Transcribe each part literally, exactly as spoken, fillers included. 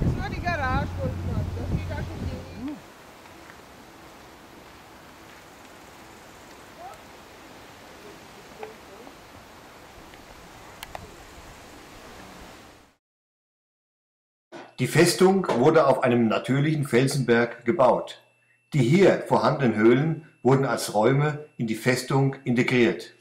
Das war die Garage unten. Das geht auch schon hier. Die Festung wurde auf einem natürlichen Felsenberg gebaut. Die hier vorhandenen Höhlen wurden als Räume in die Festung integriert.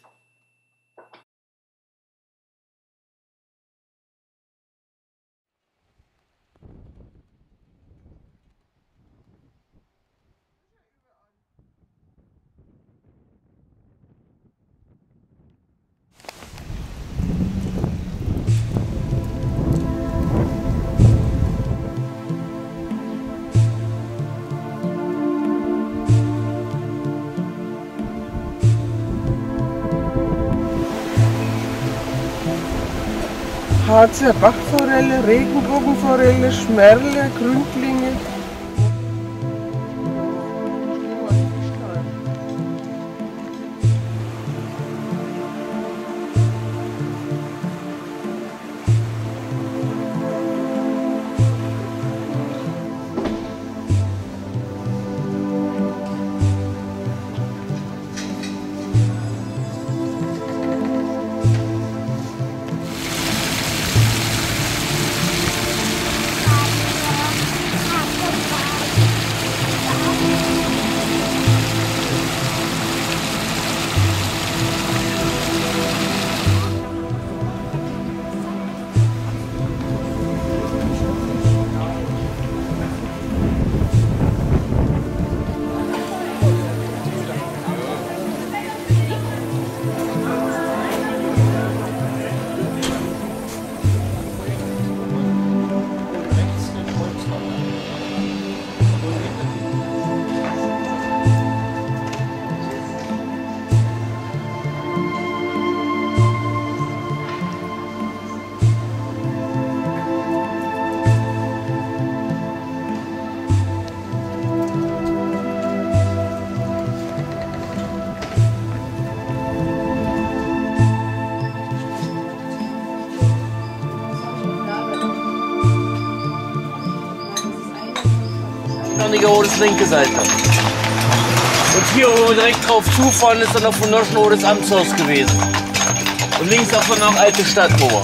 Harzer Bachforelle, Regenbogenforelle, Schmerle, Gründlinge. Wernigerodes linke Seite. Und hier, wo wir direkt drauf zufahren, ist dann noch von Wernigerodes Amtshaus gewesen. Und links davon noch alte Stadtmauer.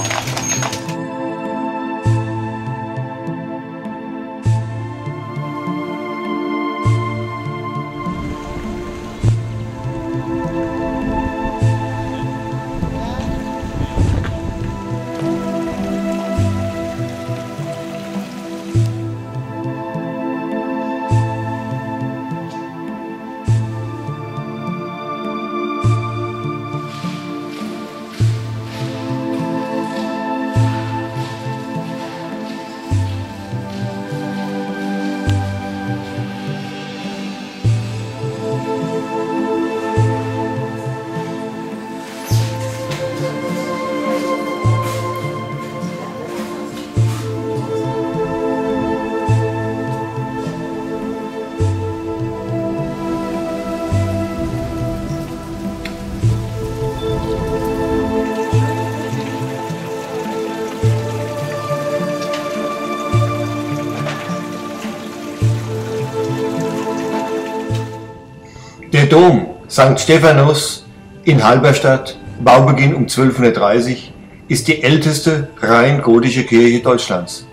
Der Dom Sankt Stephanus in Halberstadt, Baubeginn um zwölfhundertdreißig, ist die älteste rein gotische Kirche Deutschlands.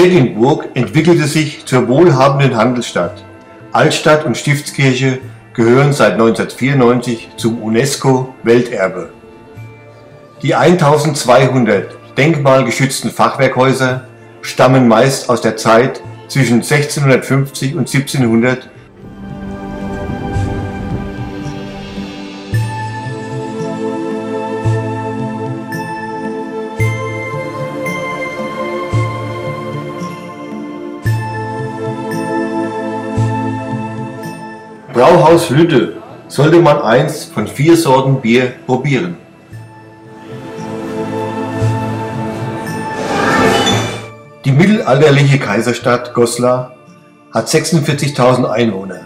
Quedlinburg entwickelte sich zur wohlhabenden Handelsstadt. Altstadt und Stiftskirche gehören seit neunzehnhundertvierundneunzig zum UNESCO-Welterbe. Die eintausendzweihundert denkmalgeschützten Fachwerkhäuser stammen meist aus der Zeit zwischen sechzehnhundertfünfzig und siebzehnhundert. Bauhaushütte sollte man eins von vier Sorten Bier probieren. Die mittelalterliche Kaiserstadt Goslar hat sechsundvierzigtausend Einwohner.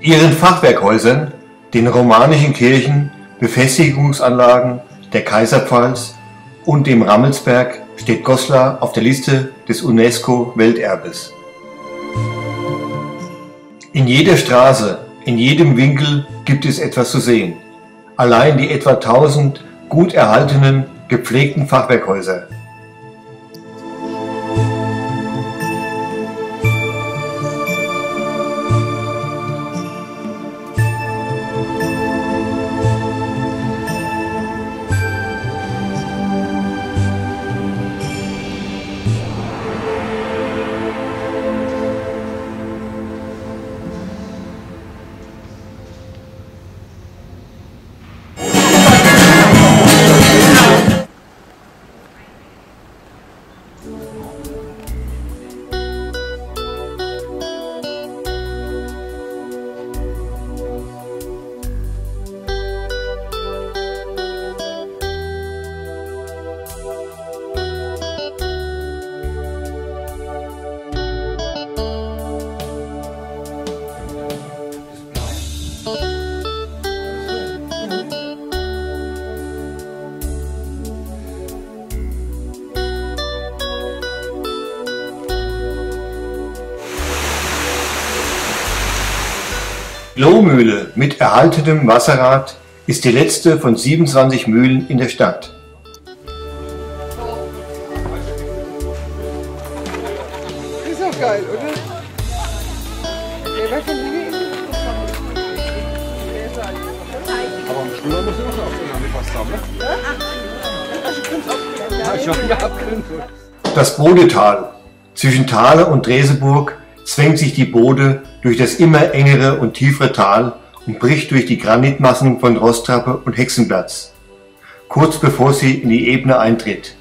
In ihren Fachwerkhäusern, den romanischen Kirchen, Befestigungsanlagen der Kaiserpfalz und dem Rammelsberg steht Goslar auf der Liste des UNESCO-Welterbes. In jeder Straße, in jedem Winkel gibt es etwas zu sehen. Allein die etwa tausend gut erhaltenen, gepflegten Fachwerkhäuser. Lohmühle mit erhaltenem Wasserrad ist die letzte von siebenundzwanzig Mühlen in der Stadt. Ist doch geil, oder? Aber am Schnuller muss ich auch noch angepasst haben, ne? Das Bodetal. Zwischen Thale und Dreseburg zwängt sich die Bode durch das immer engere und tiefere Tal und bricht durch die Granitmassen von Rostrappe und Hexenplatz, kurz bevor sie in die Ebene eintritt.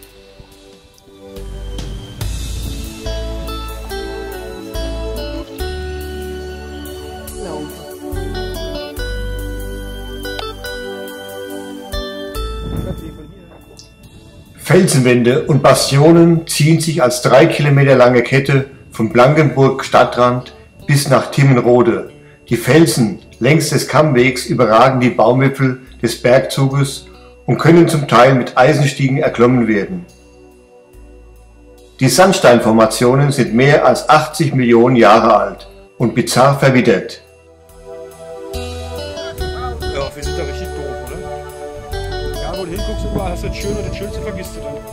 Felsenwände und Bastionen ziehen sich als drei Kilometer lange Kette vom Blankenburg Stadtrand bis nach Timmenrode. Die Felsen längs des Kammwegs überragen die Baumwipfel des Bergzuges und können zum Teil mit Eisenstiegen erklommen werden. Die Sandsteinformationen sind mehr als achtzig Millionen Jahre alt und bizarr verwittert. Ja, wir sind da richtig doof, oder? Ja, wo du hinguckst, überall hast du das Schöne und das Schönste vergisst du dann.